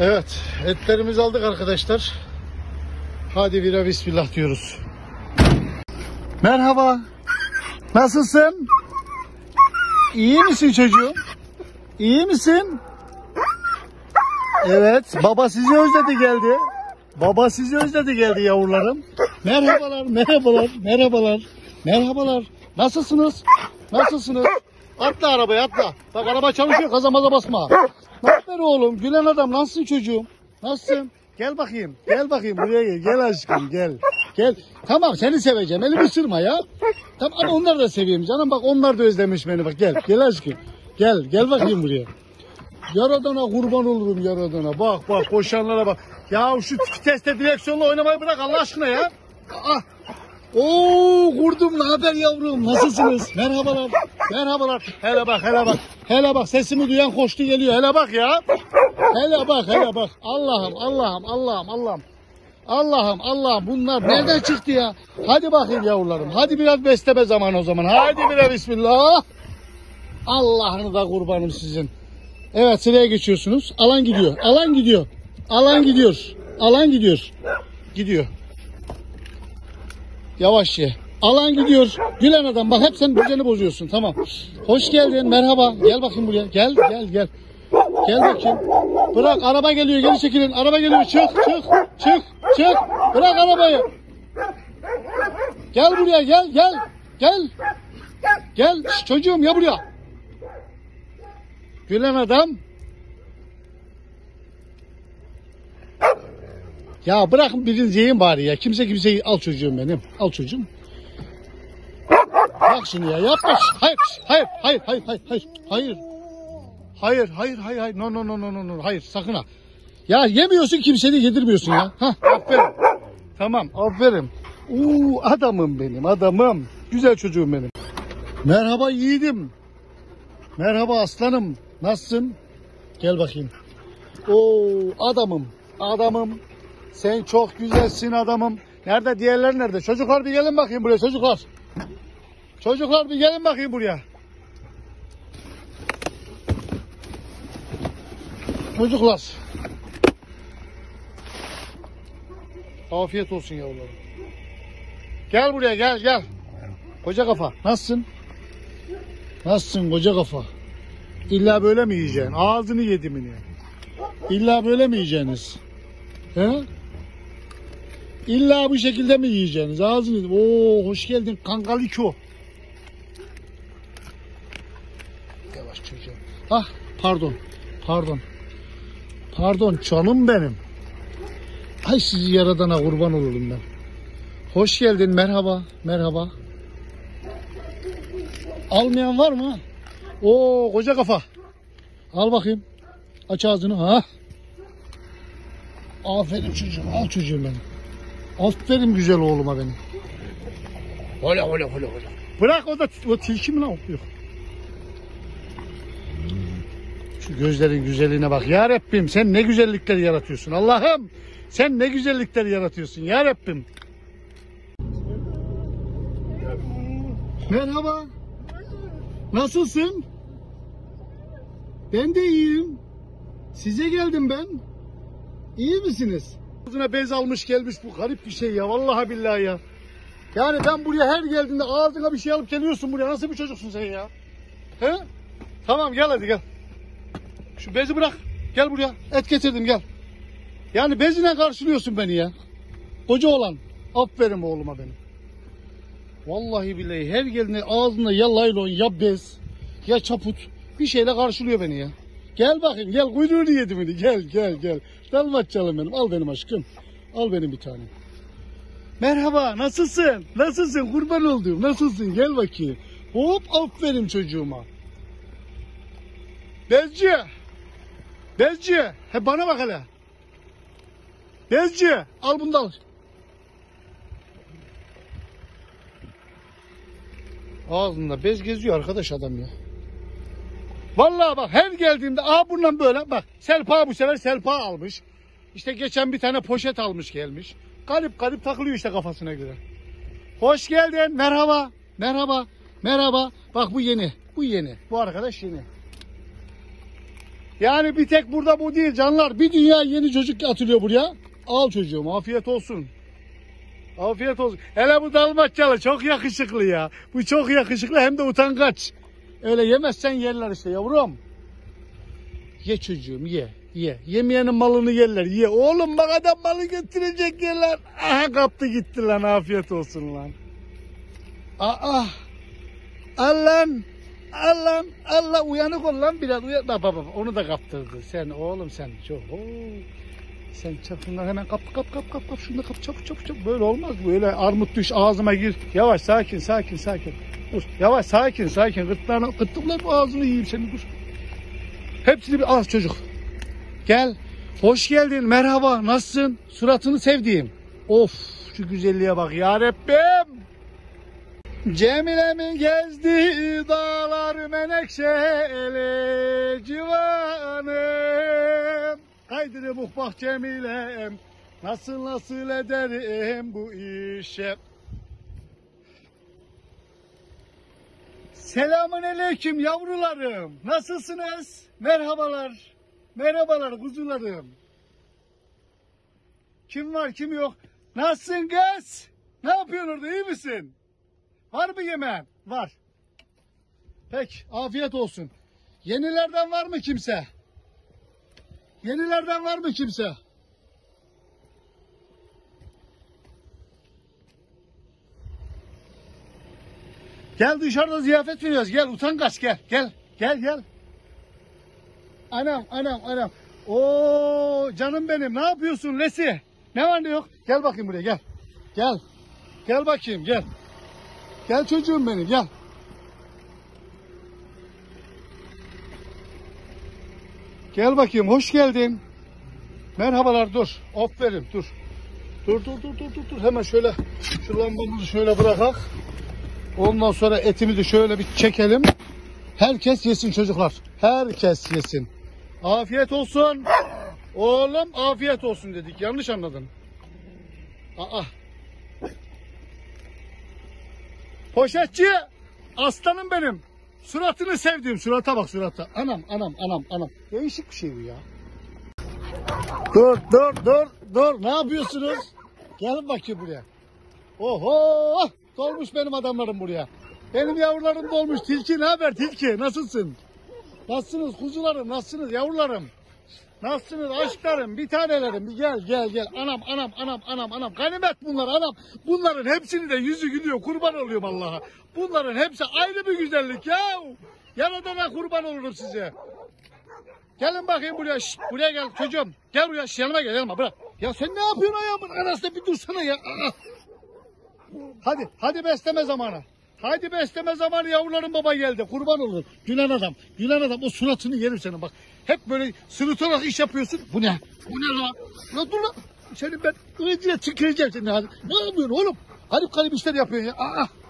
Evet, etlerimizi aldık arkadaşlar. Hadi vira bismillah diyoruz. Merhaba. Nasılsın? İyi misin çocuğum? İyi misin? Evet, baba sizi özledi geldi. Baba sizi özledi geldi yavrularım. Merhabalar, merhabalar, merhabalar, merhabalar. Nasılsınız? Nasılsınız? Atla arabaya, atla. Bak araba çalışıyor, gaza maza basma. Ne haber oğlum? Gülen adam, nasılsın çocuğum? Nasılsın? Gel bakayım, gel bakayım buraya gel. Gel aşkım, gel. Gel. Tamam, seni seveceğim. Elimi ısırma ya. Tamam, ama onlar da seviyorum canım. Bak onlar da özlemiş beni. Bak gel, gel aşkım. Gel, gel bakayım buraya. Yaradana kurban olurum yaradana. Bak bak koşanlara bak. Ya şu viteste direksiyonla oynamayı bırak Allah aşkına ya. Aa. Oo kurdum, ne haber yavrum? Nasılsınız? Merhabalar. Merhabalar. Hele bak, hele bak. Hele bak, sesimi duyan koştu geliyor. Hele bak ya. Hele bak, hele bak. Allah'ım, Allah'ım, Allah'ım, Allah'ım. Allah'ım, Allah'ım. Bunlar nereden çıktı ya? Hadi bakayım yavrularım. Hadi biraz besleme zamanı o zaman. Hadi biraz bismillah. Allah'ını da kurbanım sizin. Evet, sıraya geçiyorsunuz. Alan gidiyor. Alan gidiyor. Alan gidiyor. Alan gidiyor. Gidiyor. Yavaş ye. Alan gidiyor. Gülen adam. Bak hep sen düzeni bozuyorsun. Tamam. Hoş geldin. Merhaba. Gel bakayım buraya. Gel, gel, gel. Gel bakayım. Bırak. Araba geliyor. Geri çekilin. Araba geliyor. Çık, çık, çık, çık. Bırak arabayı. Gel buraya. Gel, gel. Gel. Gel. Şş, çocuğum ya buraya. Gülen adam. Ya bırakın birini yiyeyim bari ya. Kimse kimseyi al çocuğum benim. Al çocuğum. Bak şunu ya. Yapma. Hayır. Hayır. Hayır. Hayır. Hayır. Hayır. Hayır. Hayır. Hayır. Hayır. No no no no no. Hayır. Sakın ha. Ya yemiyorsun, kimseye de yedirmiyorsun ya. Hah. Aferin. Tamam. Aferin. Adamım benim. Adamım. Güzel çocuğum benim. Merhaba yiğidim. Merhaba aslanım. Nasılsın? Gel bakayım. Adamım. Adamım. Sen çok güzelsin adamım. Nerede? Diğerler nerede? Çocuklar bir gelin bakayım buraya çocuklar. Çocuklar bir gelin bakayım buraya. Çocuklar. Afiyet olsun yavrularım. Gel buraya, gel gel. Koca kafa. Nasılsın? Nasılsın koca kafa? İlla böyle mi yiyeceksin? Ağzını yedimini. İlla böyle mi yiyeceksiniz? He? İlla bu şekilde mi yiyeceksiniz? Ağzını... hoş geldin kankaliko. Yavaş çocuğum. Ah pardon. Pardon. Pardon canım benim. Ay sizi yaradana kurban olurum ben. Hoş geldin, merhaba. Merhaba. Almayan var mı? Koca kafa. Al bakayım. Aç ağzını. Ha? Aferin çocuğum. Al çocuğum benim. Aferin güzel oğluma benim. Hola hola hola hola. Bırak o da o tilki mi lan? Yok. Şu gözlerin güzelliğine bak. Ya Rabbim sen ne güzellikler yaratıyorsun. Allah'ım sen ne güzellikler yaratıyorsun. Ya Rabbim. Merhaba. Nasılsın? Ben de iyiyim. Size geldim ben. İyi misiniz? Ağzına bez almış gelmiş, bu garip bir şey ya vallahi billahi ya. Yani ben buraya her geldiğinde ağzına bir şey alıp geliyorsun buraya. Nasıl bir çocuksun sen ya? He? Tamam gel hadi gel. Şu bezi bırak. Gel buraya. Et getirdim gel. Yani bezine karşılıyorsun beni ya. Koca olan. Aferin oğluma benim. Vallahi billahi her geldiğinde ağzında ya laylon ya bez ya çaput bir şeyle karşılıyor beni ya. Gel bakayım gel, kuyruğunu yedim beni, gel gel gel. Dalmatçalım benim, al benim aşkım. Al benim bir tanem. Merhaba, nasılsın? Nasılsın kurban olduğum, nasılsın? Gel bakayım. Hop aferin çocuğuma. Bezci. Bezci. He bana bak hele. Bezci. Al bunu da al. Ağzında bez geziyor arkadaş adam ya. Vallahi bak her geldiğimde bundan böyle bak selpa, bu sefer selpa almış. İşte geçen bir tane poşet almış gelmiş. Garip garip takılıyor işte kafasına göre. Hoş geldin, merhaba, merhaba, merhaba. Bak bu yeni, bu yeni, bu arkadaş yeni. Yani bir tek burada bu değil canlar. Bir dünya yeni çocuk atılıyor buraya. Al çocuğum, afiyet olsun. Afiyet olsun. Hele bu dalmaçyalı çok yakışıklı ya. Bu çok yakışıklı hem de utangaç. Öyle yemezsen yerler işte yavrum. Ye çocuğum ye. Ye. Yemeyenin malını yerler. Ye. Oğlum bak adam malı götürecek yerler. Aha kaptı gitti lan. Afiyet olsun lan. Aa. Allah'ım. Allah'ım. Allah uyanık ol lan biraz. Uyan. Bak. Onu da kaptırdı. Sen oğlum sen çok. Oo. Sen çabuk bunları hemen kap. Şunu da kap çabuk. Böyle olmaz bu. Öyle armut düş ağzıma gir. Yavaş sakin. Dur. Yavaş sakin. Gırtlaklar bu ağzını yiyeyim seni. Dur. Hepsini bir al çocuk. Gel. Hoş geldin. Merhaba. Nasılsın? Suratını sevdiğim. Of şu güzelliğe bak ya Rabbim. Cemile'min gezdiği dağlar menekşeli civanım. Haydi muhbah Cemile'm. Nasıl ederim bu işe. Selamun aleyküm yavrularım. Nasılsınız? Merhabalar. Merhabalar kuzularım. Kim var kim yok? Nasılsın kız? Ne yapıyorsun orada, iyi misin? Var mı yemeğin? Var. Peki afiyet olsun. Yenilerden var mı kimse? Yenilerden var mı kimse? Gel dışarıda ziyafet veriyoruz. Gel utangaç gel. Gel. Anam. Oo canım benim. Ne yapıyorsun Lesi? Ne var ne yok? Gel bakayım buraya gel. Gel bakayım. Gel çocuğum benim gel. Gel bakayım hoş geldin. Merhabalar dur. Aferin dur. Dur. Hemen şöyle şu lambamızı şöyle bırakak. Ondan sonra etimizi şöyle bir çekelim. Herkes yesin çocuklar. Herkes yesin. Afiyet olsun. Oğlum afiyet olsun dedik. Yanlış anladın. Aa. Poşetçi. Aslanım benim. Suratını sevdiğim. Surata bak surata. Anam. Değişik bir şey bu ya. Dur. Ne yapıyorsunuz? Gelin bakayım buraya. Oho. Dolmuş benim adamlarım buraya. Benim yavrularım dolmuş. Tilki ne haber tilki? Nasılsın? Nasılsınız kuzularım? Nasılsınız yavrularım? Nasılsınız aşklarım? Bir tanelerim. Bir gel. Anam. Ganimet bunlar anam. Bunların hepsinin de yüzü gülüyor. Kurban oluyorum Allah'a. Bunların hepsi ayrı bir güzellik ya. Yaradana kurban olurum size. Gelin bakayım buraya. Şişt, buraya gel çocuğum. Gel buraya. Şişt, yanıma bırak. Ya sen ne yapıyorsun ayağımın arasında? Bir dursana ya. Hadi besleme zamanı. Hadi besleme zamanı yavrularım baba geldi. Kurban olur. Gülen adam o suratını yerim senin bak. Hep böyle sırıtarak iş yapıyorsun. Bu ne lan? La dur lan. Seni ben öyle tüküreceğim seni. Ne yapıyorsun oğlum? Garip işler yapıyorsun ya.